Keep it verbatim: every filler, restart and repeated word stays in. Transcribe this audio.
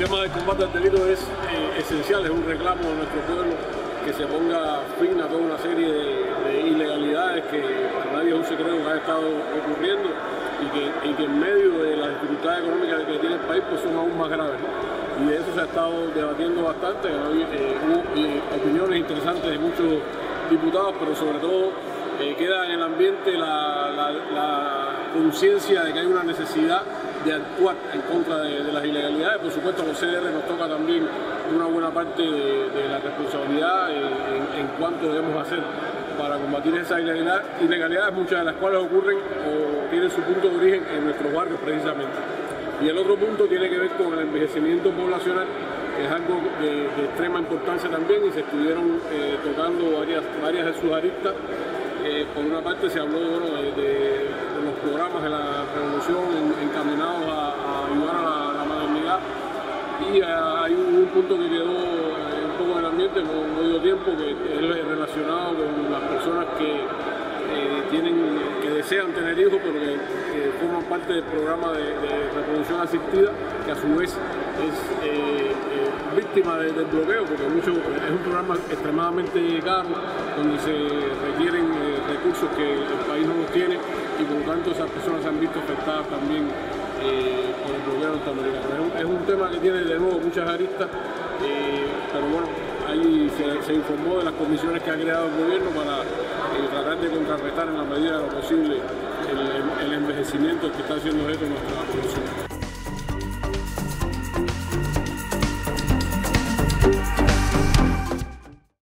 tema del combate al delito es eh, esencial, es un reclamo de nuestro pueblo que se ponga fin a toda una serie de, de ilegalidades que para nadie es un secreto que han estado ocurriendo y que, y que en medio de la dificultad económica que tiene el país pues son aún más graves, ¿no? Y de eso se ha estado debatiendo bastante, hay eh, eh, opiniones interesantes de muchos diputados, pero sobre todo eh, queda en el ambiente la, la, la conciencia de que hay una necesidad de actuar en contra de, de las ilegalidades. Por supuesto, a los C D R nos toca también una buena parte de, de la responsabilidad en, en, en cuanto debemos hacer para combatir esas ilegalidad, ilegalidades, muchas de las cuales ocurren o tienen su punto de origen en nuestros barrios precisamente. Y el otro punto tiene que ver con el envejecimiento poblacional, que es algo de, de extrema importancia también, y se estuvieron eh, tocando varias, varias de sus aristas. Eh, por una parte se habló bueno, de, de los programas de la revolución encaminados a, a ayudar a la, la modernidad, y hay un, un punto que quedó un poco en el ambiente, no, no dio tiempo, que es relacionado con las personas que, eh, tienen, que desean tener hijos pero que, que forman parte del programa de, de reproducción asistida, que a su vez es eh, eh, víctima de, del bloqueo, porque mucho, es un programa extremadamente caro, donde se requieren eh, recursos que el país no los tiene, y por lo tanto esas personas se han visto afectadas también eh, por el bloqueo norteamericano. Es un, es un tema que tiene de nuevo muchas aristas, eh, pero bueno, ahí se, se informó de las comisiones que ha creado el gobierno para eh, tratar de contrarrestar en la medida de lo posible el, el envejecimiento que está haciendo esto en nuestra población.